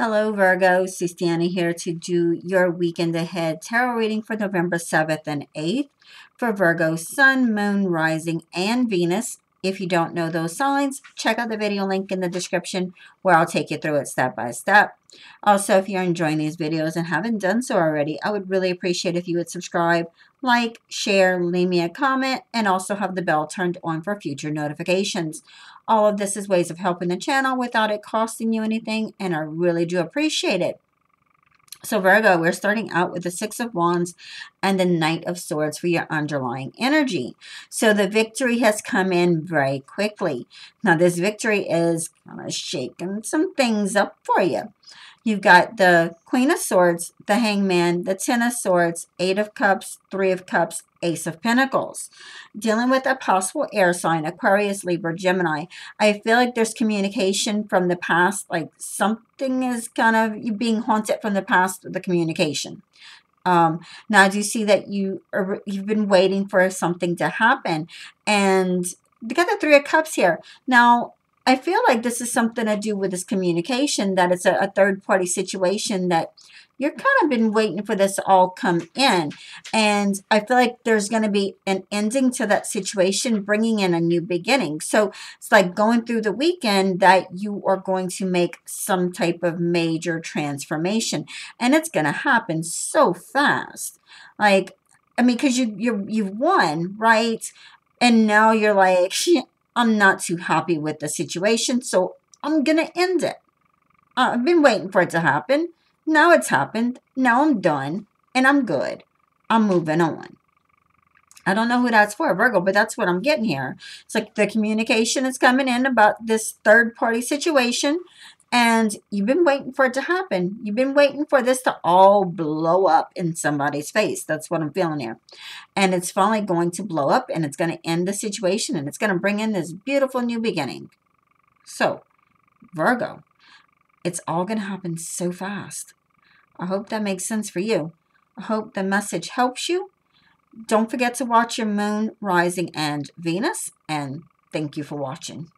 Hello Virgo, Siestiana here to do your weekend ahead tarot reading for November 7th and 8th for Virgo, Sun, Moon, Rising, and Venus. If you don't know those signs, check out the video link in the description where I'll take you through it step by step. Also, if you're enjoying these videos and haven't done so already, I would really appreciate if you would subscribe, like, share, leave me a comment, and also have the bell turned on for future notifications. All of this is ways of helping the channel without it costing you anything, and I really do appreciate it. So Virgo, we're starting out with the Six of Wands and the Knight of Swords for your underlying energy. So the victory has come in very quickly. Now this victory is kind of shaking some things up for you. You've got the Queen of Swords, the Hangman, the Ten of Swords, Eight of Cups, Three of Cups, Ace of Pentacles. Dealing with a possible air sign, Aquarius, Libra, Gemini. I feel like there's communication from the past, like something is kind of being haunted from the past with the communication. Now I do see that you've been waiting for something to happen. And you got the Three of Cups here. Now, I feel like this is something to do with this communication, that it's a third-party situation that you're kind of been waiting for this to all come in. And I feel like there's going to be an ending to that situation, bringing in a new beginning. So it's like going through the weekend that you are going to make some type of major transformation. And it's going to happen so fast. Like, I mean, because you've won, right? And now you're like, I'm not too happy with the situation, so I'm going to end it. I've been waiting for it to happen. Now it's happened. Now I'm done, and I'm good. I'm moving on. I don't know who that's for, Virgo, but that's what I'm getting here. It's like the communication is coming in about this third-party situation, and you've been waiting for it to happen. You've been waiting for this to all blow up in somebody's face. That's what I'm feeling here. And it's finally going to blow up, and it's going to end the situation, and it's going to bring in this beautiful new beginning. So, Virgo, it's all going to happen so fast. I hope that makes sense for you. I hope the message helps you. Don't forget to watch your Moon, Rising, and Venus. And thank you for watching.